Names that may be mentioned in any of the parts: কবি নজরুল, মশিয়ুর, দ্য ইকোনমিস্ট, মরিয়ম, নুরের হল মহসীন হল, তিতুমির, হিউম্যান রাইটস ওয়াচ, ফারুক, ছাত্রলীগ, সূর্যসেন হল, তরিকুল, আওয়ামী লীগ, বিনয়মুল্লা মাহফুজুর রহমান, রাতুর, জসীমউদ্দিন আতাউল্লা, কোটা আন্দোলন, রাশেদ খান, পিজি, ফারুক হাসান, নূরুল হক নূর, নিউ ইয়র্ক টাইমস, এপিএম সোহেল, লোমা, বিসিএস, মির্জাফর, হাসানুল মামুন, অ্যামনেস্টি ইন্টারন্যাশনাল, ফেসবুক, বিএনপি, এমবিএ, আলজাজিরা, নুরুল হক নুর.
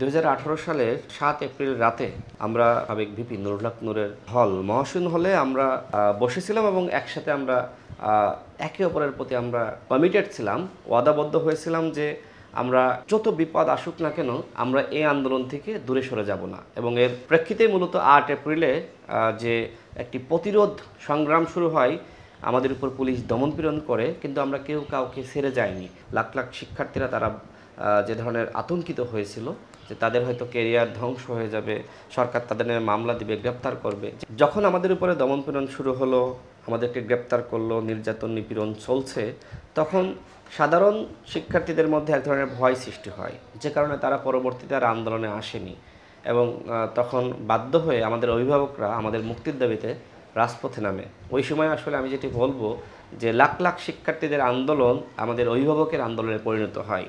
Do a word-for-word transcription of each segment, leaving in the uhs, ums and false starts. দু হাজার আঠারো সালের সাত এপ্রিল রাতে আমরা সাবেক ভিপি নুরুল হক নুরের হল মহসীন হলে আমরা বসেছিলাম এবং একসাথে আমরা একে অপরের প্রতি আমরা কমিটেড ছিলাম, ওয়াদাবদ্ধ হয়েছিলাম যে আমরা যত বিপদ আসুক না কেন আমরা এই আন্দোলন থেকে দূরে সরে যাব না। এবং এর প্রেক্ষিতে মূলত আট এপ্রিলে যে একটি প্রতিরোধ সংগ্রাম শুরু হয়, আমাদের উপর পুলিশ দমনপীড়ন করে, কিন্তু আমরা কেউ কাউকে ছেড়ে যাইনি। লাখ লাখ শিক্ষার্থীরা তারা যে ধরনের আতঙ্কিত হয়েছিল যে তাদের হয়তো কেরিয়ার ধ্বংস হয়ে যাবে, সরকার তাদের মামলা দিবে, গ্রেপ্তার করবে। যখন আমাদের উপরে দমনপীড়ন শুরু হলো, আমাদেরকে গ্রেপ্তার করলো, নির্যাতন নিপীড়ন চলছে, তখন সাধারণ শিক্ষার্থীদের মধ্যে এক ধরনের ভয় সৃষ্টি হয়, যে কারণে তারা পরবর্তীতে আর আন্দোলনে আসেনি। এবং তখন বাধ্য হয়ে আমাদের অভিভাবকরা আমাদের মুক্তির দাবিতে রাজপথে নামে। ওই সময় আসলে আমি যেটি বলবো যে লাখ লাখ শিক্ষার্থীদের আন্দোলন আমাদের অভিভাবকের আন্দোলনে পরিণত হয়।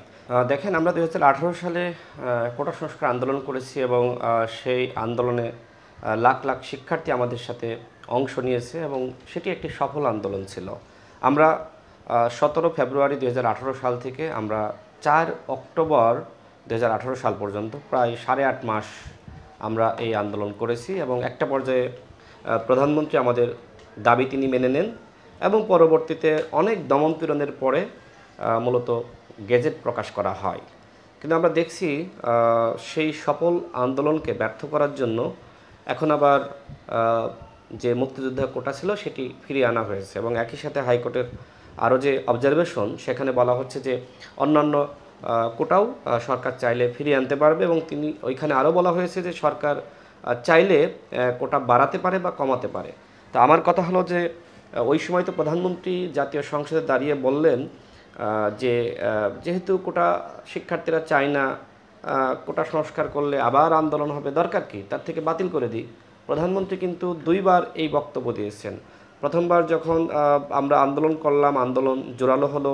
দেখেন, আমরা দুই হাজার আঠারো সালে কোটা সংস্কার আন্দোলন করেছি এবং সেই আন্দোলনে লাখ লাখ শিক্ষার্থী আমাদের সাথে অংশ নিয়েছে এবং সেটি একটি সফল আন্দোলন ছিল। আমরা সতেরো ফেব্রুয়ারি দুই হাজার আঠারো সাল থেকে আমরা চার অক্টোবর দুই হাজার আঠারো সাল পর্যন্ত প্রায় সাড়ে আট মাস আমরা এই আন্দোলন করেছি এবং একটা পর্যায়ে প্রধানমন্ত্রী আমাদের দাবি তিনি মেনে নেন এবং পরবর্তীতে অনেক দমনপীড়নের পরে মূলত গেজেট প্রকাশ করা হয়। কিন্তু আমরা দেখছি সেই সফল আন্দোলনকে ব্যর্থ করার জন্য এখন আবার যে মুক্তিযোদ্ধা কোটা ছিল সেটি ফিরিয়ে আনা হয়েছে এবং একই সাথে হাইকোর্টের আরও যে অবজারভেশন, সেখানে বলা হচ্ছে যে অন্যান্য কোটাও সরকার চাইলে ফিরিয়ে আনতে পারবে এবং তিনি ওইখানে আরও বলা হয়েছে যে সরকার চাইলে কোটা বাড়াতে পারে বা কমাতে পারে। তো আমার কথা হলো যে ওই সময় তো প্রধানমন্ত্রী জাতীয় সংসদে দাঁড়িয়ে বললেন যে যেহেতু কোটা শিক্ষার্থীরা চায় না, কোটা সংস্কার করলে আবার আন্দোলন হবে, দরকার কি, তার থেকে বাতিল করে দিই। প্রধানমন্ত্রী কিন্তু দুইবার এই বক্তব্য দিয়েছেন। প্রথমবার যখন আমরা আন্দোলন করলাম, আন্দোলন জোরালো হলো,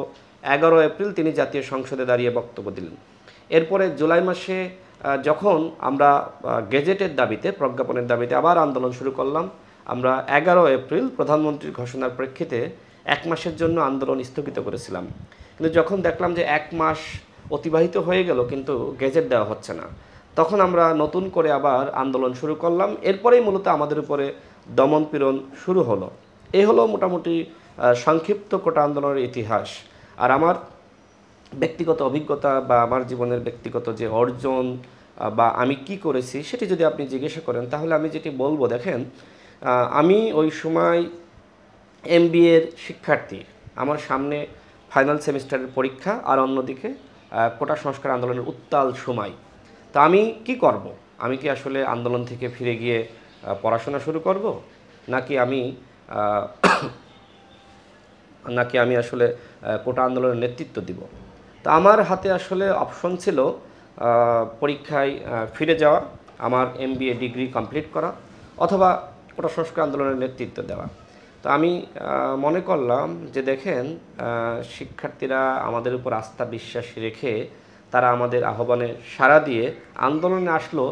এগারো এপ্রিল তিনি জাতীয় সংসদে দাঁড়িয়ে বক্তব্য দিলেন। এরপরে জুলাই মাসে যখন আমরা গেজেটের দাবিতে, প্রজ্ঞাপনের দাবিতে আবার আন্দোলন শুরু করলাম, আমরা এগারো এপ্রিল প্রধানমন্ত্রীর ঘোষণার প্রেক্ষিতে এক মাসের জন্য আন্দোলন স্থগিত করেছিলাম। কিন্তু যখন দেখলাম যে এক মাস অতিবাহিত হয়ে গেল কিন্তু গেজেট দেওয়া হচ্ছে না, তখন আমরা নতুন করে আবার আন্দোলন শুরু করলাম। এরপরেই মূলত আমাদের উপরে দমনপীড়ন শুরু হলো। এ হলো মোটামুটি সংক্ষিপ্ত কোটা আন্দোলনের ইতিহাস। আর আমার ব্যক্তিগত অভিজ্ঞতা বা আমার জীবনের ব্যক্তিগত যে অর্জন বা আমি কি করেছি সেটি যদি আপনি জিজ্ঞাসা করেন, তাহলে আমি যেটি বলবো, দেখেন আমি ওই সময় এমবিএর শিক্ষার্থী, আমার সামনে ফাইনাল সেমিস্টারের পরীক্ষা আর অন্যদিকে কোটা সংস্কার আন্দোলনের উত্তাল সময়। তা আমি কি করব? আমি কি আসলে আন্দোলন থেকে ফিরে গিয়ে পড়াশোনা শুরু করব, নাকি আমি নাকি আমি আসলে কোটা আন্দোলনের নেতৃত্ব দিব? তা আমার হাতে আসলে অপশন ছিল পরীক্ষায় ফিরে যাওয়া, আমার এমবিএ ডিগ্রি কমপ্লিট করা, অথবা কোটা সংস্কার আন্দোলনের নেতৃত্ব দেওয়া। তো আমি মনে করলাম যে দেখেন, শিক্ষার্থীরা আমাদের উপর আস্থা বিশ্বাস রেখে তারা আমাদের আহ্বানে সাড়া দিয়ে আন্দোলনে আসলো।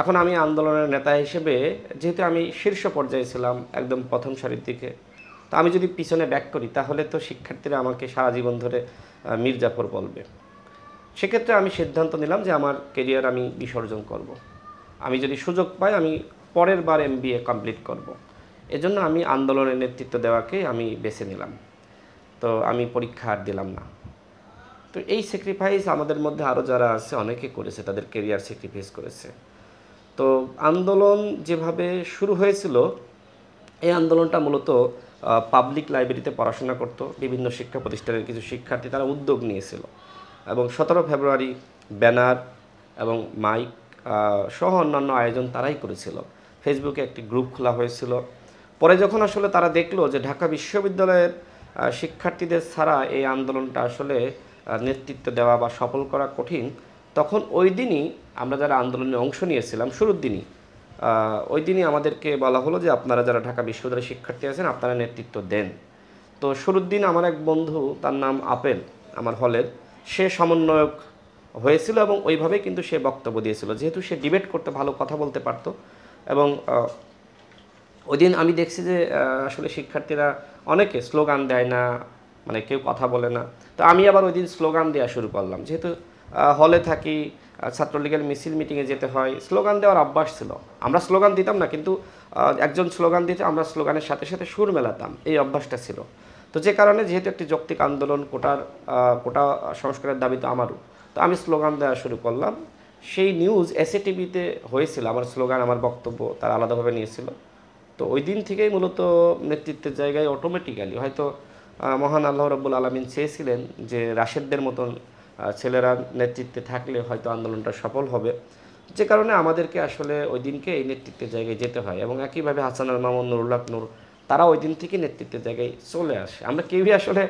এখন আমি আন্দোলনের নেতা হিসেবে, যেহেতু আমি শীর্ষ পর্যায়ে ছিলাম, একদম প্রথম সারির দিকে, তা আমি যদি পিছনে ব্যাক করি তাহলে তো শিক্ষার্থীরা আমাকে সারা জীবন ধরে মির্জাফর বলবে। সেক্ষেত্রে আমি সিদ্ধান্ত নিলাম যে আমার কেরিয়ার আমি বিসর্জন করব। আমি যদি সুযোগ পাই আমি পরের বার এমবিএ কমপ্লিট করব। এজন্য আমি আন্দোলনের নেতৃত্ব দেওয়াকে আমি বেছে নিলাম। তো আমি পরীক্ষা আর দিলাম না। তো এই স্যাক্রিফাইস আমাদের মধ্যে আরও যারা আছে অনেকে করেছে, তাদের কেরিয়ার স্যাক্রিফাইস করেছে। তো আন্দোলন যেভাবে শুরু হয়েছিল, এই আন্দোলনটা মূলত পাবলিক লাইব্রেরিতে পড়াশোনা করত বিভিন্ন শিক্ষা প্রতিষ্ঠানের কিছু শিক্ষার্থী, তারা উদ্যোগ নিয়েছিল এবং সতেরো ফেব্রুয়ারি ব্যানার এবং মাইক সহ অন্যান্য আয়োজন তারাই করেছিল। ফেসবুকে একটি গ্রুপ খোলা হয়েছিল। পরে যখন আসলে তারা দেখলো যে ঢাকা বিশ্ববিদ্যালয়ের শিক্ষার্থীদের ছাড়া এই আন্দোলনটা আসলে নেতৃত্ব দেওয়া বা সফল করা কঠিন, তখন ওই দিনই আমরা যারা আন্দোলনে অংশ নিয়েছিলাম, শুরুর দিনই ওই দিনই আমাদেরকে বলা হলো যে আপনারা যারা ঢাকা বিশ্ববিদ্যালয়ের শিক্ষার্থী আছেন আপনারা নেতৃত্ব দেন। তো শুরুর দিন আমার এক বন্ধু, তার নাম আপেল, আমার হলের, সে সমন্বয়ক হয়েছিল এবং ওইভাবে কিন্তু সে বক্তব্য দিয়েছিল। যেহেতু সে ডিবেট করতে ভালো, কথা বলতে পারত, এবং ওই দিন আমি দেখছি যে আসলে শিক্ষার্থীরা অনেকে স্লোগান দেয় না, মানে কেউ কথা বলে না। তো আমি আবার ওই দিন স্লোগান দেওয়া শুরু করলাম। যেহেতু হলে থাকি, ছাত্রলীগের মিছিল মিটিংয়ে যেতে হয়, স্লোগান দেওয়ার অভ্যাস ছিল। আমরা স্লোগান দিতাম না, কিন্তু একজন স্লোগান দিতে আমরা স্লোগানের সাথে সাথে সুর মেলাতাম, এই অভ্যাসটা ছিল। তো যে কারণে, যেহেতু একটি যৌক্তিক আন্দোলন, কোটার কোটা সংস্কারের দাবি তো আমারও, তো আমি স্লোগান দেওয়া শুরু করলাম। সেই নিউজ এসএ টিভিতে হয়েছিল, আমার স্লোগান আমার বক্তব্য তারা আলাদাভাবে নিয়েছিল। তো ওই দিন থেকেই মূলত নেতৃত্বের জায়গায় অটোমেটিক্যালি হয়তো মহান আল্লাহ রব্বুল আলমিন চেয়েছিলেন যে রাশেদদের মতন ছেলেরা নেতৃত্বে থাকলে হয়তো আন্দোলনটা সফল হবে, যে কারণে আমাদেরকে আসলে ওই দিনকে এই নেতৃত্বের জায়গায় যেতে হয়। এবং একইভাবে হাসানুল মামুন, নুরুল হক নুর, তারা ওই দিন থেকে নেতৃত্বের জায়গায় চলে আসে। আমরা কেউই আসলে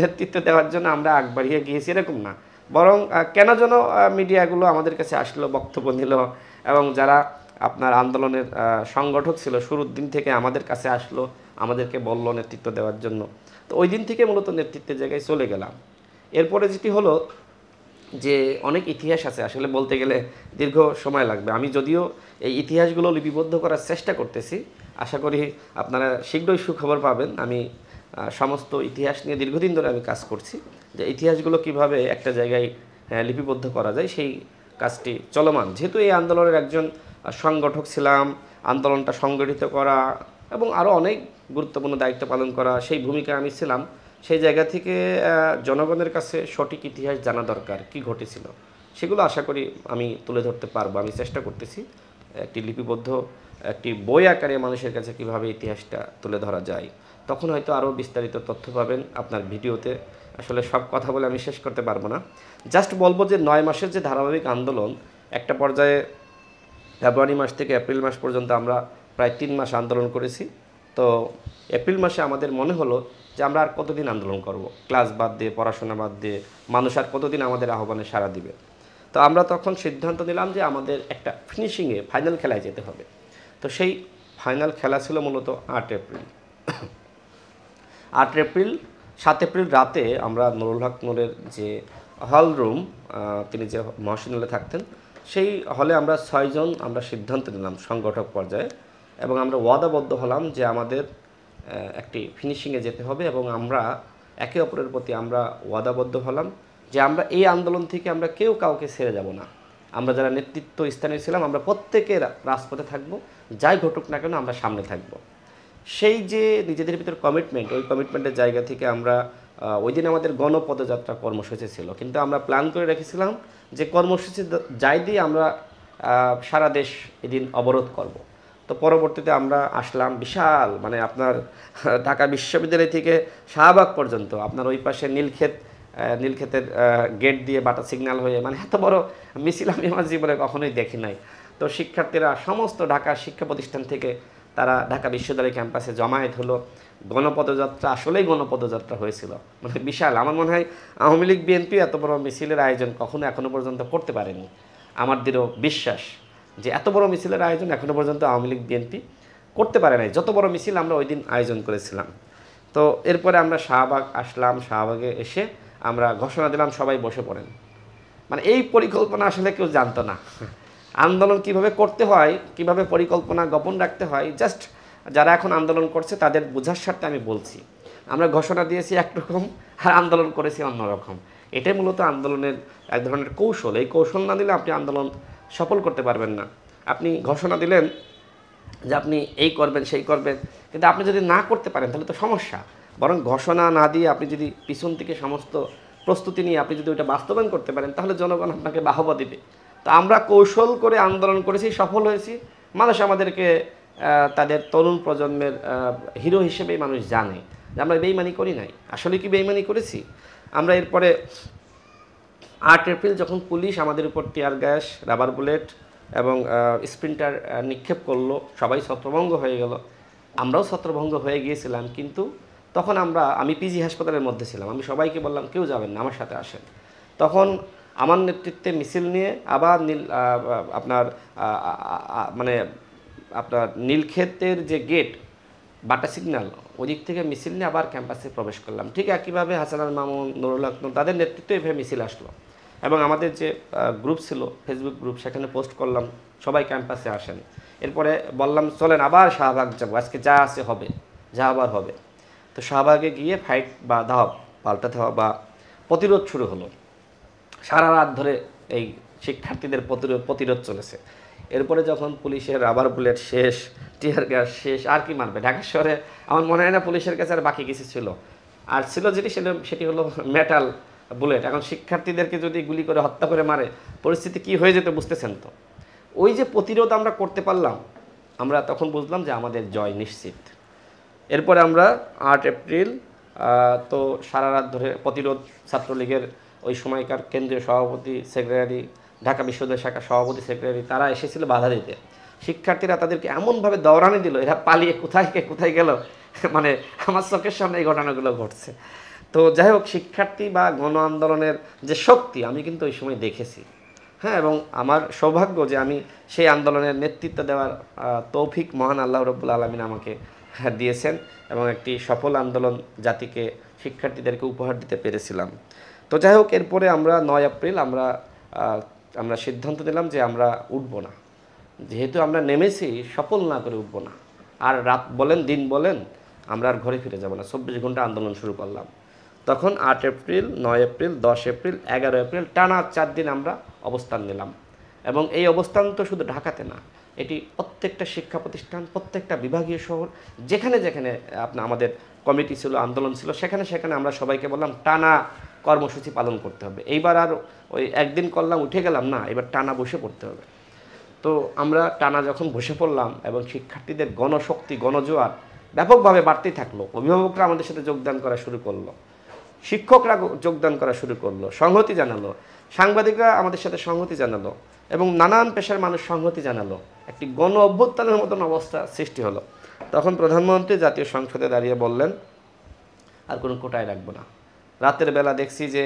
নেতৃত্ব দেওয়ার জন্য আমরা আগ বাড়িয়ে গিয়েছি এরকম না, বরং কেন যেন মিডিয়াগুলো আমাদের কাছে আসলো, বক্তব্য নিল, এবং যারা আপনার আন্দোলনের সংগঠক ছিল শুরুর দিন থেকে আমাদের কাছে আসলো, আমাদেরকে বলল নেতৃত্ব দেওয়ার জন্য। তো ওই দিন থেকে মূলত নেতৃত্বের জায়গায় চলে গেলাম। এরপরে যেটি হলো যে অনেক ইতিহাস আছে, আসলে বলতে গেলে দীর্ঘ সময় লাগবে। আমি যদিও এই ইতিহাসগুলো লিপিবদ্ধ করার চেষ্টা করতেছি, আশা করি আপনারা শীঘ্রই সুখবর পাবেন। আমি সমস্ত ইতিহাস নিয়ে দীর্ঘদিন ধরে আমি কাজ করছি, যে ইতিহাসগুলো কিভাবে একটা জায়গায় লিপিবদ্ধ করা যায় সেই কাজটি চলমান। যেহেতু এই আন্দোলনের একজন সংগঠক ছিলাম, আন্দোলনটা সংগঠিত করা এবং আরও অনেক গুরুত্বপূর্ণ দায়িত্ব পালন করা, সেই ভূমিকা আমি ছিলাম। সেই জায়গা থেকে জনগণের কাছে সঠিক ইতিহাস জানা দরকার, কি ঘটেছিল সেগুলো আশা করি আমি তুলে ধরতে পারবো। আমি চেষ্টা করতেছি একটি লিপিবদ্ধ একটি বই আকারে মানুষের কাছে কিভাবে ইতিহাসটা তুলে ধরা যায়, তখন হয়তো আরও বিস্তারিত তথ্য পাবেন আপনার ভিডিওতে। আসলে সব কথা বলে আমি শেষ করতে পারবো না, জাস্ট বলবো যে নয় মাসের যে ধারাবাহিক আন্দোলন, একটা পর্যায়ে ফেব্রুয়ারি মাস থেকে এপ্রিল মাস পর্যন্ত আমরা প্রায় তিন মাস আন্দোলন করেছি। তো এপ্রিল মাসে আমাদের মনে হলো যে আমরা আর কতদিন আন্দোলন করব, ক্লাস বাদ দিয়ে, পড়াশোনা বাদ দিয়ে, মানুষ আর কতদিন আমাদের আহ্বানে সাড়া দিবে। তো আমরা তখন সিদ্ধান্ত নিলাম যে আমাদের একটা ফিনিশিংয়ে ফাইনাল খেলায় যেতে হবে। তো সেই ফাইনাল খেলা ছিল মূলত আট এপ্রিল আট এপ্রিল সাত এপ্রিল রাতে আমরা নুরুল হক নুরের যে হল রুম, তিনি যে মহসীন হলে থাকতেন, সেই হলে আমরা ছয়জন আমরা সিদ্ধান্ত নিলাম সংগঠক পর্যায়ে, এবং আমরা ওয়াদাবদ্ধ হলাম যে আমাদের একটি ফিনিশিংয়ে যেতে হবে। এবং আমরা একে অপরের প্রতি আমরা ওয়াদাবদ্ধ হলাম যে আমরা এই আন্দোলন থেকে আমরা কেউ কাউকে ছেড়ে যাব না। আমরা যারা নেতৃত্ব স্থানীয় ছিলাম, আমরা প্রত্যেকে রাজপথে থাকব, যাই ঘটুক না কেন আমরা সামনে থাকব। সেই যে নিজেদের ভিতর কমিটমেন্ট, ওই কমিটমেন্টের জায়গা থেকে আমরা ওই দিন আমাদের গণপদযাত্রা কর্মসূচি ছিল, কিন্তু আমরা প্ল্যান করে রেখেছিলাম যে কর্মসূচি যাই দিয়ে আমরা সারা দেশ এদিন অবরোধ করব। তো পরবর্তীতে আমরা আসলাম বিশাল, মানে আপনার ঢাকা বিশ্ববিদ্যালয় থেকে শাহবাগ পর্যন্ত, আপনার ওই পাশে নীলক্ষেত, নীলক্ষেতের গেট দিয়ে বাটা সিগন্যাল হয়ে, মানে এত বড় মিছিল আমি আমার জীবনে কখনোই দেখি নাই। তো শিক্ষার্থীরা সমস্ত ঢাকা শিক্ষা প্রতিষ্ঠান থেকে তারা ঢাকা বিশ্ববিদ্যালয় ক্যাম্পাসে জমায়েত হলো। গণপদযাত্রা, আসলেই গণপদযাত্রা হয়েছিল, মানে বিশাল। আমার মনে হয় আওয়ামী লীগ বিএনপি এত বড় মিছিলের আয়োজন কখনো এখনও পর্যন্ত করতে পারেনি। আমার দৃঢ় বিশ্বাস যে এত বড় মিছিলের আয়োজন এখনও পর্যন্ত আওয়ামী লীগ বিএনপি করতে পারে নাই, যত বড় মিছিল আমরা ওই দিন আয়োজন করেছিলাম। তো এরপরে আমরা শাহবাগ আসলাম, শাহবাগে এসে আমরা ঘোষণা দিলাম সবাই বসে পড়েন। মানে এই পরিকল্পনা আসলে কেউ জানতো না, আন্দোলন কিভাবে করতে হয়, কিভাবে পরিকল্পনা গোপন রাখতে হয়, জাস্ট যারা এখন আন্দোলন করছে তাদের বোঝার স্বার্থে আমি বলছি। আমরা ঘোষণা দিয়েছি একরকম আর আন্দোলন করেছি অন্যরকম। এটাই মূলত আন্দোলনের এক ধরনের কৌশল। এই কৌশল না দিলে আপনি আন্দোলন সফল করতে পারবেন না। আপনি ঘোষণা দিলেন যে আপনি এই করবেন সেই করবেন, কিন্তু আপনি যদি না করতে পারেন তাহলে তো সমস্যা। বরং ঘোষণা না দিয়ে আপনি যদি পিছন থেকে সমস্ত প্রস্তুতি নিয়ে আপনি যদি ওইটা বাস্তবায়ন করতে পারেন, তাহলে জনগণ আপনাকে বাহবা দেবে। তো আমরা কৌশল করে আন্দোলন করেছি, সফল হয়েছি। মানুষ আমাদেরকে তাদের তরুণ প্রজন্মের হিরো হিসেবেই মানুষ জানে যে আমরা বেইমানি করি নাই। আসলে কি বেইমানি করেছি আমরা? এরপরে আট এপ্রিল যখন পুলিশ আমাদের উপর টিয়ার গ্যাস, রাবার বুলেট এবং স্প্রিন্টার নিক্ষেপ করলো, সবাই ছত্রভঙ্গ হয়ে গেল। আমরাও ছত্রভঙ্গ হয়ে গিয়েছিলাম, কিন্তু তখন আমরা আমি পিজি হাসপাতালের মধ্যে ছিলাম। আমি সবাইকে বললাম কেউ যাবেন না, আমার সাথে আসেন। তখন আমার নেতৃত্বে মিছিল নিয়ে আবার নীল আপনার মানে আপনার নীলক্ষেতের যে গেট, বাটা সিগন্যাল, ওদিক থেকে মিছিল নিয়ে আবার ক্যাম্পাসে প্রবেশ করলাম। ঠিক একইভাবে হাসানাল মামুন, নুরুল হক নুর, তাদের নেতৃত্বে এভাবে মিছিল আসলো। এবং আমাদের যে গ্রুপ ছিল, ফেসবুক গ্রুপ, সেখানে পোস্ট করলাম সবাই ক্যাম্পাসে আসেন। এরপরে বললাম চলেন আবার শাহবাগ যাবো, আজকে যা আছে হবে, যা আবার হবে। তো শাহবাগে গিয়ে ফাইট বা ধাওয়া, পাল্টা ধাওয়া বা প্রতিরোধ শুরু হলো। সারা রাত ধরে এই শিক্ষার্থীদের প্রতিরোধ চলেছে। এরপরে যখন পুলিশের রাবার বুলেট শেষ, টিয়ার গ্যাস শেষ, আর কি মারবে? ঢাকা শহরে আমার মনে হয় না পুলিশের কাছে আর বাকি কিছু ছিল, আর ছিল যেটি সেটি হলো মেটাল বুলেট। এখন শিক্ষার্থীদেরকে যদি গুলি করে হত্যা করে মারে, পরিস্থিতি কি হয়ে যেত বুঝতেছেন তো। ওই যে প্রতিরোধ আমরা করতে পারলাম, আমরা তখন বুঝলাম যে আমাদের জয় নিশ্চিত। এরপরে আমরা আট এপ্রিল তো সারা রাত ধরে প্রতিরোধ, ছাত্রলীগের ওই সময়কার কেন্দ্রীয় সভাপতি সেক্রেটারি, ঢাকা বিশ্ববিদ্যালয় শাখা সভাপতি সেক্রেটারি তারা এসেছিল বাধা দিতে। শিক্ষার্থীরা তাদেরকে এমনভাবে দৌড়ানি দিল, এরা পালিয়ে কোথায় কে কোথায় গেল, মানে আমার চোখের সামনে এই ঘটনাগুলো ঘটছে। তো যাই হোক, শিক্ষার্থী বা গণ আন্দোলনের যে শক্তি আমি কিন্তু ওই সময় দেখেছি, হ্যাঁ। এবং আমার সৌভাগ্য যে আমি সেই আন্দোলনের নেতৃত্ব দেওয়ার তৌফিক মহান আল্লাহ রব্বুল আলমিন আমাকে দিয়েছেন, এবং একটি সফল আন্দোলন জাতিকে শিক্ষার্থীদেরকে উপহার দিতে পেরেছিলাম। তো যাই হোক, এরপরে আমরা নয় এপ্রিল আমরা আমরা সিদ্ধান্ত নিলাম যে আমরা উঠব না, যেহেতু আমরা নেমেছি সফল না করে উঠব না, আর রাত বলেন দিন বলেন আমরা আর ঘরে ফিরে যাব না। চব্বিশ ঘন্টা আন্দোলন শুরু করলাম। তখন আট এপ্রিল, নয় এপ্রিল, দশ এপ্রিল, এগারো এপ্রিল টানা চার দিন আমরা অবস্থান নিলাম। এবং এই অবস্থান তো শুধু ঢাকাতে না, এটি প্রত্যেকটা শিক্ষা প্রতিষ্ঠান, প্রত্যেকটা বিভাগীয় শহর, যেখানে যেখানে আপনার আমাদের কমিটি ছিল, আন্দোলন ছিল, সেখানে সেখানে আমরা সবাইকে বললাম টানা কর্মসূচি পালন করতে হবে। এইবার আর ওই একদিন করলাম উঠে গেলাম না, এবার টানা বসে পড়তে হবে। তো আমরা টানা যখন বসে পড়লাম এবং শিক্ষার্থীদের গণশক্তি, গণজোয়ার ব্যাপকভাবে বাড়তেই থাকলো। অভিভাবকরা আমাদের সাথে যোগদান করা শুরু করলো, শিক্ষকরা যোগদান করা শুরু করলো, সংহতি জানালো, সাংবাদিকরা আমাদের সাথে সংহতি জানালো, এবং নানান পেশার মানুষ সংহতি জানালো। একটি গণ অভ্যুত্থানের মতন অবস্থা সৃষ্টি হলো। তখন প্রধানমন্ত্রী জাতীয় সংসদে দাঁড়িয়ে বললেন, আর কোনো কোটায় রাখবো না। রাতের বেলা দেখছি যে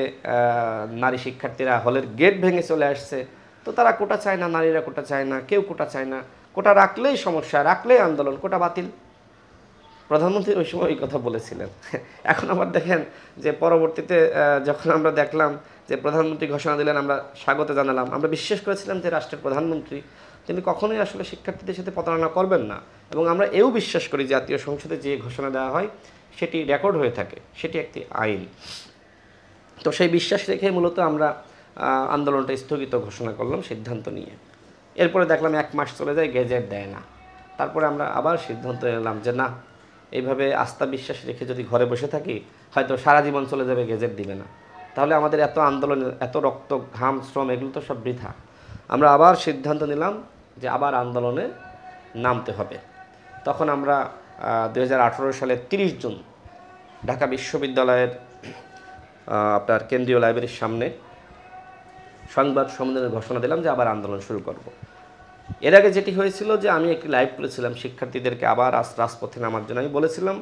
নারী শিক্ষার্থীরা হলের গেট ভেঙে চলে আসছে। তো তারা কোটা চায় না, নারীরা কোটা চায় না, কেউ কোটা চায় না, কোটা রাখলেই সমস্যা, রাখলেই আন্দোলন, কোটা বাতিল। প্রধানমন্ত্রী ওই সময় ওই কথা বলেছিলেন। এখন আবার দেখেন যে পরবর্তীতে যখন আমরা দেখলাম যে প্রধানমন্ত্রী ঘোষণা দিলেন, আমরা স্বাগত জানালাম। আমরা বিশ্বাস করেছিলাম যে রাষ্ট্রের প্রধানমন্ত্রী তিনি কখনোই আসলে শিক্ষার্থীদের সাথে প্রতারণা করবেন না, এবং আমরা এও বিশ্বাস করি জাতীয় সংসদে যে ঘোষণা দেওয়া হয় সেটি রেকর্ড হয়ে থাকে, সেটি একটি আইন। তো সেই বিশ্বাস রেখে মূলত আমরা আন্দোলনটা স্থগিত ঘোষণা করলাম সিদ্ধান্ত নিয়ে। এরপরে দেখলাম এক মাস চলে যায়, গেজেট দেয় না। তারপরে আমরা আবার সিদ্ধান্ত নিলাম যে না, এইভাবে আস্থা বিশ্বাস রেখে যদি ঘরে বসে থাকি হয়তো সারা জীবন চলে যাবে, গেজেট দিবে না, তাহলে আমাদের এত আন্দোলন, এত রক্ত, ঘাম, শ্রম এগুলো তো সব বৃথা। আমরা আবার সিদ্ধান্ত নিলাম যে আবার আন্দোলনে নামতে হবে। তখন আমরা দুই হাজার আঠেরো সালের তিরিশ জুন ঢাকা বিশ্ববিদ্যালয়ের আপনার কেন্দ্রীয় লাইব্রেরির সামনে সংবাদ সম্মেলনের ঘোষণা দিলাম যে আবার আন্দোলন শুরু করব। এর আগে যেটি হয়েছিল যে আমি একটি লাইভ করেছিলাম শিক্ষার্থীদেরকে আবার রাজপথে নামার জন্য। আমি বলেছিলাম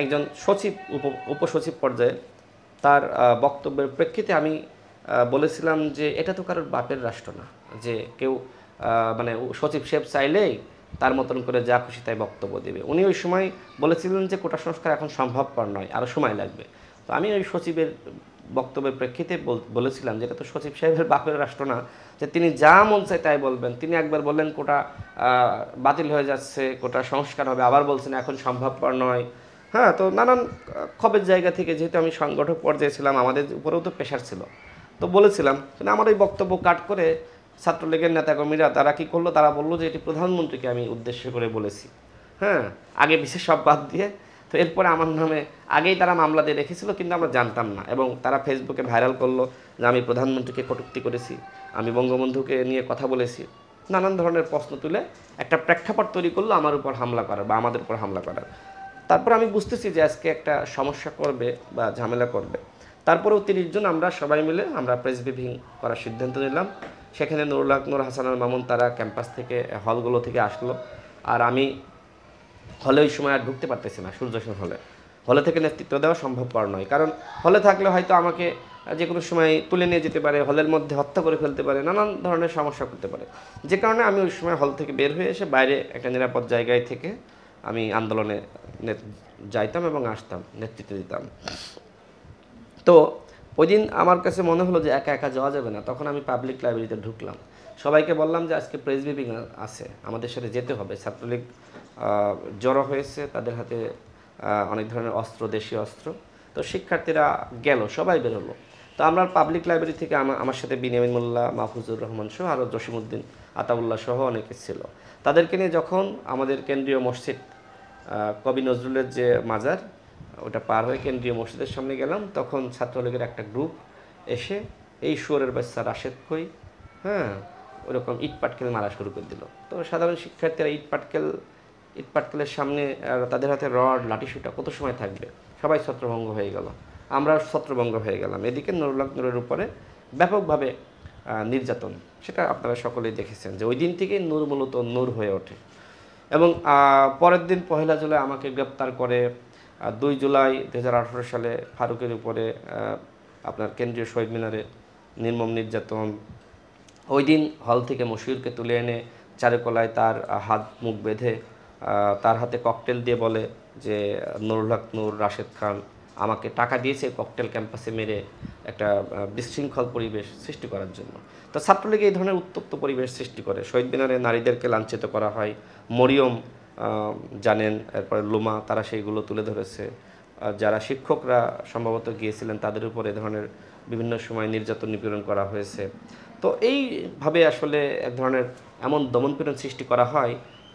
একজন সচিব, উপ উপসচিব পর্যায়ে তার বক্তব্যের প্রেক্ষিতে আমি বলেছিলাম যে এটা তো কারোর বাপের রাষ্ট্র না যে কেউ মানে সচিব সাহেব চাইলেই তার মতন করে যা খুশি তাই বক্তব্য দেবে। উনি ওই সময় বলেছিলেন যে কোটা সংস্কার এখন সম্ভবপর নয়, আরও সময় লাগবে। তো আমি ওই সচিবের বক্তব্যের প্রেক্ষিতে বলেছিলাম যে এটা তো সচিব সাহেবের বাপের রাষ্ট্র না যে তিনি যা মন চায় তাই বলবেন। তিনি একবার বললেন কোটা বাতিল হয়ে যাচ্ছে, কোটা সংস্কার হবে, আবার বলছেন এখন সম্ভবপর নয়, হ্যাঁ। তো নানান খবের জায়গা থেকে, যেহেতু আমি সংগঠক পর্যায়ে ছিলাম, আমাদের উপরেও তো প্রেশার ছিল। তো বলেছিলাম আমার ওই বক্তব্য কাট করে ছাত্রলীগের নেতাকর্মীরা তারা কী করলো, তারা বললো যে এটি প্রধানমন্ত্রীকে আমি উদ্দেশ্য করে বলেছি, হ্যাঁ, আগে বিশেষ সব বাদ দিয়ে। তো এরপরে আমার নামে আগেই তারা মামলা দিয়ে রেখেছিল, কিন্তু আমরা জানতাম না, এবং তারা ফেসবুকে ভাইরাল করলো যে আমি প্রধানমন্ত্রীকে কটূক্তি করেছি, আমি বঙ্গবন্ধুকে নিয়ে কথা বলেছি, নানান ধরনের প্রশ্ন তুলে একটা প্রেক্ষাপট তৈরি করলো আমার উপর হামলা করার বা আমাদের উপর হামলা করার। তারপর আমি বুঝতেছি যে আজকে একটা সমস্যা করবে বা ঝামেলা করবে। তারপরেও তিরিশ জন আমরা সবাই মিলে আমরা প্রেস ব্রিফিং করার সিদ্ধান্ত নিলাম। সেখানে নুরুল হক নুর, হাসানুল মামুন তারা ক্যাম্পাস থেকে, হলগুলো থেকে আসলো। আর আমি হলে ওই সময় আর ঢুকতে পারতেছি না, সূর্যসেন হলে, হলে থেকে নেতৃত্ব দেওয়া সম্ভবপর নয়, কারণ হলে থাকলে হয়তো আমাকে যে কোনো সময় তুলে নিয়ে যেতে পারে, হলের মধ্যে হত্যা করে ফেলতে পারে, নানান ধরনের সমস্যা করতে পারে। যে কারণে আমি ওই সময় হল থেকে বের হয়ে এসে বাইরে একটা নিরাপদ জায়গায় থেকে আমি আন্দোলনে যাইতাম এবং আসতাম, নেতৃত্ব দিতাম। তো ওই দিন আমার কাছে মনে হলো যে একা একা যাওয়া যাবে না, তখন আমি পাবলিক লাইব্রেরিতে ঢুকলাম। সবাইকে বললাম যে আজকে প্রেস ব্রিফিং আছে, আমাদের সাথে যেতে হবে, ছাত্রলীগ জড়ো হয়েছে, তাদের হাতে অনেক ধরনের অস্ত্র, দেশীয় অস্ত্র। তো শিক্ষার্থীরা গেল, সবাই বেরোলো। তো আমরা পাবলিক লাইব্রেরি থেকে আমার সাথে বিনয়মুল্লা মাহফুজুর রহমান সহ আরও জসীমউদ্দিন আতাউল্লা সহ অনেকে ছিল। তাদেরকে নিয়ে যখন আমাদের কেন্দ্রীয় মসজিদ কবি নজরুলের যে মাজার ওটা পার হয়ে কেন্দ্রীয় মসজিদের সামনে গেলাম, তখন ছাত্রলীগের একটা গ্রুপ এসে এই শুয়োরের বাচ্চা রাশেদ কই, হ্যাঁ ওরকম ইট পাটকেল মারা শুরু করে দিল। তো সাধারণ শিক্ষার্থীরা ইট পাটকেল ইট পাটকেলের সামনে তাদের হাতে রড লাঠিসুটা কত সময় থাকবে, সবাই ছত্রভঙ্গ হয়ে গেল, আমরা ছত্রভঙ্গ হয়ে গেলাম। এদিকে নুরুল হক নুরের উপরে ব্যাপকভাবে নির্যাতন, সেটা আপনারা সকলেই দেখেছেন যে ওই দিন থেকেই নূর মূলত নূর হয়ে ওঠে। এবং পরের দিন পহেলা জুলাই আমাকে গ্রেপ্তার করে, দুই জুলাই দু হাজার আঠারো সালে ফারুকের উপরে আপনার কেন্দ্রীয় শহীদ মিনারে নির্মম নির্যাতন, ওই দিন হল থেকে মশিয়ুরকে তুলে এনে চারুকলায় তার হাত মুখ বেঁধে তার হাতে ককটেল দিয়ে বলে যে নুরুল হক নুর রাশেদ খান আমাকে টাকা দিয়েছে ককটেল ক্যাম্পাসে মেরে একটা বিশৃঙ্খল পরিবেশ সৃষ্টি করার জন্য। তো ছাত্রলীগ এই ধরনের উত্তপ্ত পরিবেশ সৃষ্টি করে, শহীদ মিনারে নারীদেরকে লাঞ্ছিত করা হয়, মরিয়ম জানেন, এরপরে লোমা, তারা সেইগুলো তুলে ধরেছে। যারা শিক্ষকরা সম্ভবত গিয়েছিলেন তাদের উপরে ধরনের বিভিন্ন সময় নির্যাতন নিপীড়ন করা হয়েছে। তো এইভাবে আসলে এক ধরনের এমন দমনপীড়ন সৃষ্টি করা হয়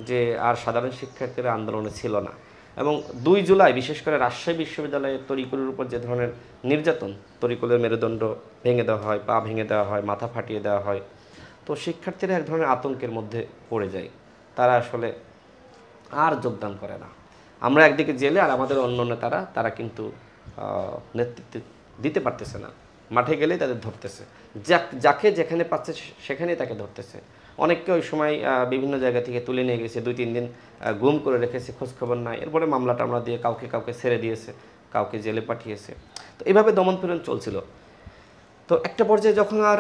যে আর সাধারণ শিক্ষার্থীরা আন্দোলনে ছিল না। এবং দুই জুলাই বিশেষ করে রাজশাহী বিশ্ববিদ্যালয়ে তরিকুলের উপর যে ধরনের নির্যাতন, তরিকুলের মেরুদণ্ড ভেঙে দেওয়া হয়, পা ভেঙে দেওয়া হয়, মাথা ফাটিয়ে দেওয়া হয়, তো শিক্ষার্থীরা এক ধরনের আতঙ্কের মধ্যে পড়ে যায়, তারা আসলে আর যোগদান করে না। আমরা একদিকে জেলে আর আমাদের অন্য নেতারা তারা কিন্তু নেতৃত্ব দিতে পারতেছে না, মাঠে গেলেই তাদের ধরতেছে, যাকে যেখানে পাচ্ছে সেখানেই তাকে ধরতেছে। অনেককে ওই সময় বিভিন্ন জায়গা থেকে তুলে নিয়ে গেছে, দুই তিন দিন গুম করে রেখেছে, খোঁজখবর নাই, এরপরে মামলা টামলা দিয়ে কাউকে কাউকে ছেড়ে দিয়েছে, কাউকে জেলে পাঠিয়েছে। তো এইভাবে দমনপীড়ন চলছিল। তো একটা পর্যায়ে যখন আর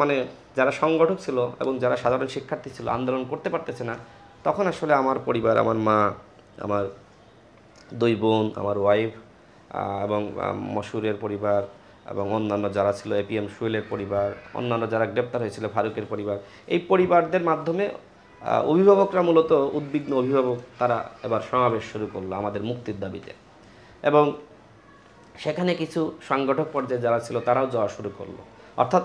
মানে যারা সংগঠক ছিল এবং যারা সাধারণ শিক্ষার্থী ছিল আন্দোলন করতে পারতেছে না, তখন আসলে আমার পরিবার, আমার মা, আমার দুই বোন, আমার ওয়াইফ এবং মশহুরের পরিবার এবং অন্যান্য যারা ছিল, এপিএম সোহেলের পরিবার, অন্যান্য যারা গ্রেপ্তার হয়েছিল, ফারুকের পরিবার, এই পরিবারদের মাধ্যমে অভিভাবকরা মূলত উদ্বিগ্ন অভিভাবক তারা এবার সমাবেশ শুরু করলো আমাদের মুক্তির দাবিতে। এবং সেখানে কিছু সংগঠক পর্যায়ে যারা ছিল তারাও যাওয়া শুরু করলো, অর্থাৎ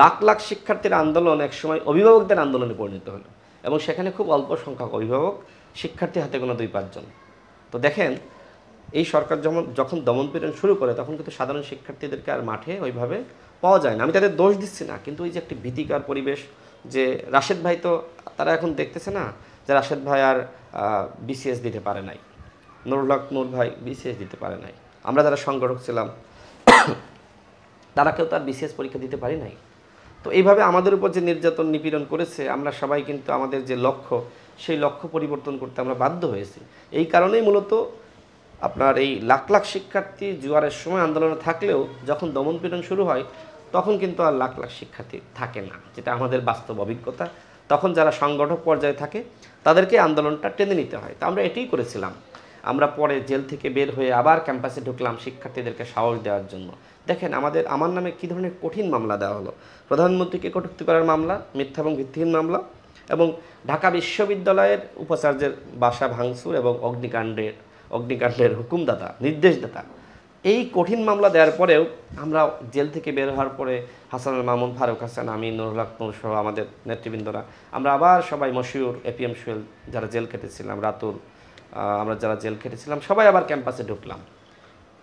লাখ লাখ শিক্ষার্থীর আন্দোলন একসময় অভিভাবকদের আন্দোলনে পরিণত হলো। এবং সেখানে খুব অল্প সংখ্যক অভিভাবক, শিক্ষার্থী হাতে কোনো দুই পাঁচজন। তো দেখেন এই সরকার যখন যখন দমনপীড়ন শুরু করে তখন কিন্তু সাধারণ শিক্ষার্থীদেরকে আর মাঠে ওইভাবে পাওয়া যায় না। আমি তাদের দোষ দিচ্ছি না, কিন্তু ওই যে একটি ভীতিকর পরিবেশ, যে রাশেদ ভাই তো তারা এখন দেখতেছে না যে রাশেদ ভাই আর বিসিএস দিতে পারে নাই, নুরুল হক নুর ভাই বিসিএস দিতে পারে নাই, আমরা যারা সংগঠক ছিলাম তারা কেউ তার বিসিএস পরীক্ষা দিতে পারি নাই। তো এইভাবে আমাদের উপর যে নির্যাতন নিপীড়ন করেছে, আমরা সবাই কিন্তু আমাদের যে লক্ষ্য সেই লক্ষ্য পরিবর্তন করতে আমরা বাধ্য হয়েছি। এই কারণেই মূলত আপনার এই লাখ লাখ শিক্ষার্থী জুয়ারের সময় আন্দোলনে থাকলেও যখন দমনপীড়ন শুরু হয় তখন কিন্তু আর লাখ লাখ শিক্ষার্থী থাকে না, যেটা আমাদের বাস্তব অভিজ্ঞতা। তখন যারা সংগঠক পর্যায়ে থাকে তাদেরকে আন্দোলনটা টেনে নিতে হয়। তো আমরা এটাই করেছিলাম। আমরা পরে জেল থেকে বের হয়ে আবার ক্যাম্পাসে ঢুকলাম শিক্ষার্থীদেরকে সাহস দেওয়ার জন্য। দেখেন আমাদের আমার নামে কী ধরনের কঠিন মামলা দেওয়া হলো, প্রধানমন্ত্রীকে কটূক্তি করার মামলা, মিথ্যা এবং ভিত্তিহীন মামলা, এবং ঢাকা বিশ্ববিদ্যালয়ের উপাচার্যের বাসা ভাঙচুর এবং অগ্নিকাণ্ডের অগ্নিকাণ্ডের হুকুমদাতা, নির্দেশদাতা। এই কঠিন মামলা দেওয়ার পরেও আমরা জেল থেকে বের হওয়ার পরে হাসানুল মামুন, ফারুক হাসান, আমি, নুরুল হক নুর সহ আমাদের নেতৃবৃন্দরা আমরা আবার সবাই মশিয়ুর, এপিএম সোহেল যারা জেল খেটেছিলাম, রাতুর, আমরা যারা জেল খেটেছিলাম সবাই আবার ক্যাম্পাসে ঢুকলাম।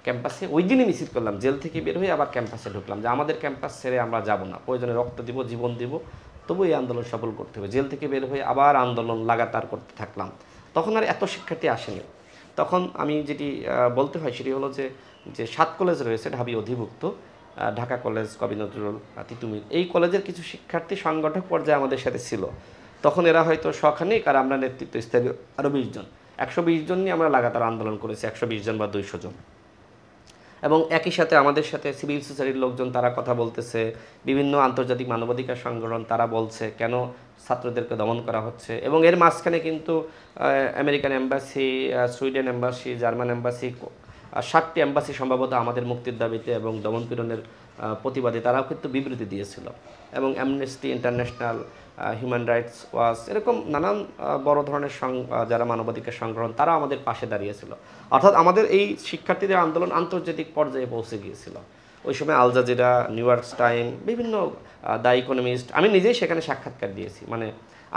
ক্যাম্পাসে ওই দিনই মিছিল করলাম, জেল থেকে বের হয়ে আবার ক্যাম্পাসে ঢুকলাম যে আমাদের ক্যাম্পাস ছেড়ে আমরা যাব না, প্রয়োজনে রক্ত দিব, জীবন দিব, তবু এই আন্দোলন সফল করতে হবে। জেল থেকে বের হয়ে আবার আন্দোলন লাগাতার করতে থাকলাম। তখন আর এত শিক্ষার্থী আসেনি। তখন আমি যেটি বলতে হয় সেটি হলো যে যে সাত কলেজ রয়েছে ঢাবি অধিভুক্ত, ঢাকা কলেজ, কবি নজরুল, তিতুমির, এই কলেজের কিছু শিক্ষার্থী সংগঠক পর্যায়ে আমাদের সাথে ছিল। তখন এরা হয়তো শখানিক আর আমরা নেতৃত্ব স্থানীয় আরও বিশজন, একশো বিশ জন নিয়ে আমরা লাগাতার আন্দোলন করেছি, একশো বিশ জন বা দুইশো জন। এবং একই সাথে আমাদের সাথে সিভিল সোসাইটির লোকজন তারা কথা বলতেছে, বিভিন্ন আন্তর্জাতিক মানবাধিকার সংগঠন তারা বলছে কেন ছাত্রদেরকে দমন করা হচ্ছে। এবং এর মাঝখানে কিন্তু American embassy, Sweden embassy, German embassy, সাতটি এম্বাসি সম্ভবত আমাদের মুক্তির দাবিতে এবং দমনপীড়নের প্রতিবাদে তারাও কিন্তু বিবৃতি দিয়েছিল। এবং অ্যামনেস্টি ইন্টারন্যাশনাল, হিউম্যান রাইটস ওয়াচ, এরকম নানান বড় ধরনের সং যারা মানবাধিকার সংগঠন তারা আমাদের পাশে দাঁড়িয়েছিল। অর্থাৎ আমাদের এই শিক্ষার্থীদের আন্দোলন আন্তর্জাতিক পর্যায়ে পৌঁছে গিয়েছিল। ওই সময় আলজাজিরা, নিউ ইয়র্ক টাইমস, বিভিন্ন দ্য ইকোনমিস্ট, আমি নিজেই সেখানে সাক্ষাৎকার দিয়েছি, মানে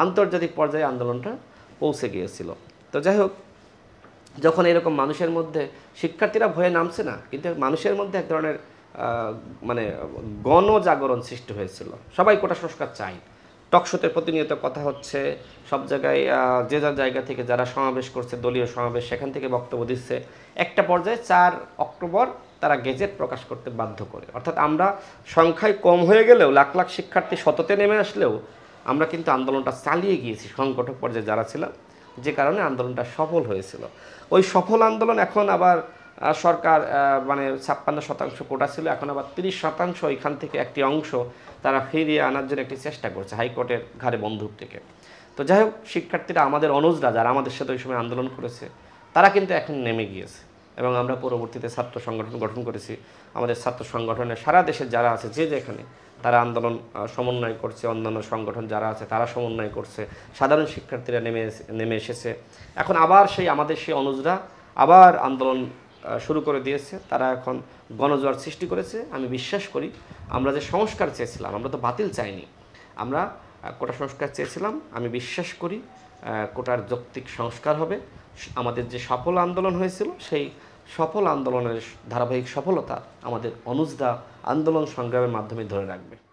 আন্তর্জাতিক পর্যায়ে আন্দোলনটা পৌঁছে গিয়েছিল। তো যাই হোক, যখন এরকম মানুষের মধ্যে শিক্ষার্থীরা ভয়ে নামছে না, কিন্তু মানুষের মধ্যে এক ধরনের মানে গণজাগরণ সৃষ্টি হয়েছিল। সবাই কোটা সংস্কার চাই, টকশোতে প্রতিনিয়ত কথা হচ্ছে, সব জায়গায় যে যার জায়গা থেকে যারা সমাবেশ করছে, দলীয় সমাবেশ, সেখান থেকে বক্তব্য দিচ্ছে। একটা পর্যায়ে চার অক্টোবর তারা গেজেট প্রকাশ করতে বাধ্য করে। অর্থাৎ আমরা সংখ্যায় কম হয়ে গেলেও, লাখ লাখ শিক্ষার্থী শততে নেমে আসলেও আমরা কিন্তু আন্দোলনটা চালিয়ে গিয়েছি সংগঠক পর্যায়ে যারা ছিলাম, যে কারণে আন্দোলনটা সফল হয়েছিল। ওই সফল আন্দোলন এখন আবার সরকার মানে ছাপ্পান্ন শতাংশ কোটা ছিল, এখন আবার তিরিশ শতাংশ এখান থেকে একটি অংশ তারা ফিরিয়ে আনার জন্য একটি চেষ্টা করছে হাইকোর্টের ঘাড়ে বন্দুক থেকে। তো যাই হোক, শিক্ষার্থীরা, আমাদের অনুজরা যারা আমাদের সাথে ওই সময় আন্দোলন করেছে, তারা কিন্তু এখন নেমে গিয়েছে এবং আমরা পরবর্তীতে ছাত্র সংগঠন গঠন করেছি। আমাদের ছাত্র সংগঠনে সারা দেশের যারা আছে, যে যেখানে তারা আন্দোলন সমন্বয় করছে, অন্যান্য সংগঠন যারা আছে তারা সমন্বয় করছে, সাধারণ শিক্ষার্থীরা নেমে নেমে এসেছে। এখন আবার সেই আমাদের সেই অনুজরা আবার আন্দোলন শুরু করে দিয়েছে, তারা এখন গণজোয়ার সৃষ্টি করেছে। আমি বিশ্বাস করি আমরা যে সংস্কার চেয়েছিলাম, আমরা তো বাতিল চাইনি, আমরা কোটা সংস্কার চেয়েছিলাম। আমি বিশ্বাস করি কোটার যৌক্তিক সংস্কার হবে। আমাদের যে সফল আন্দোলন হয়েছিল, সেই সফল আন্দোলনের ধারাবাহিক সফলতা আমাদের অনুজরা আন্দোলন সংগ্রামের মাধ্যমে ধরে রাখবে।